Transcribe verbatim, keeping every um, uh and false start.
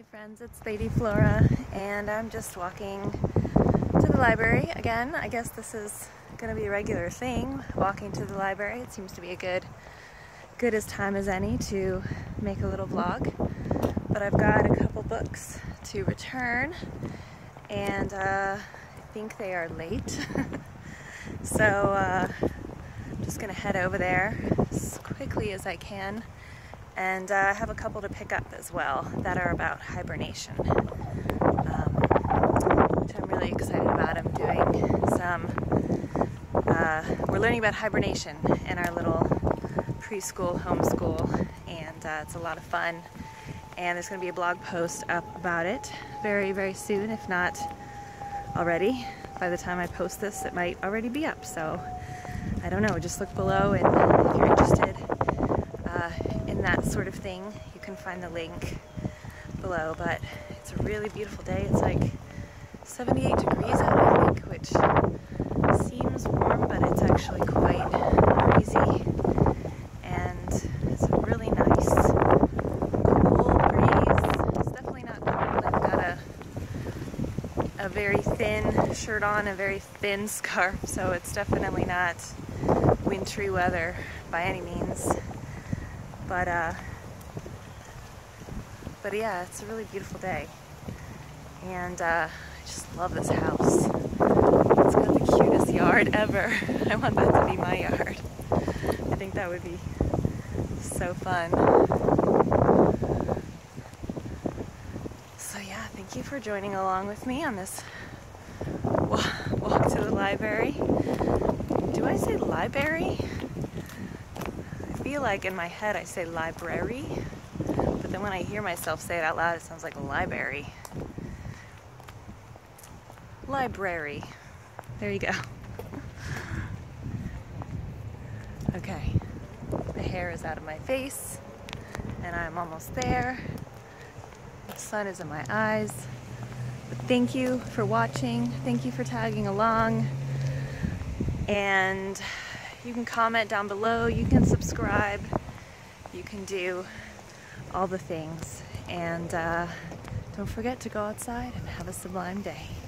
Hey friends, it's Lady Flora, and I'm just walking to the library again. I guess this is going to be a regular thing, walking to the library. It seems to be a good, good as time as any to make a little vlog. But I've got a couple books to return, and uh, I think they are late. So uh, I'm just going to head over there as quickly as I can. And I uh, have a couple to pick up as well that are about hibernation, um, which I'm really excited about. I'm doing some, uh, we're learning about hibernation in our little preschool homeschool, and uh, it's a lot of fun. And there's going to be a blog post up about it very, very soon, if not already. By the time I post this, it might already be up. So I don't know, just look below, and if you're interested, Uh, in that sort of thing, you can find the link below. But it's a really beautiful day. It's like seventy-eight degrees out, I think, which seems warm, but it's actually quite breezy, and it's a really nice cool breeze. It's definitely not cold. I've got a a very thin shirt on, a very thin scarf, so it's definitely not wintry weather by any means. But, uh, but yeah, it's a really beautiful day, and uh, I just love this house. It's got the cutest yard ever. I want that to be my yard. I think that would be so fun. So yeah, thank you for joining along with me on this walk to the library. Do I say library? I feel like in my head I say library, but then when I hear myself say it out loud, it sounds like library. Library. There you go. Okay. The hair is out of my face, and I'm almost there. The sun is in my eyes. But thank you for watching. Thank you for tagging along. And you can comment down below, you can subscribe, you can do all the things. And uh, don't forget to go outside and have a sublime day.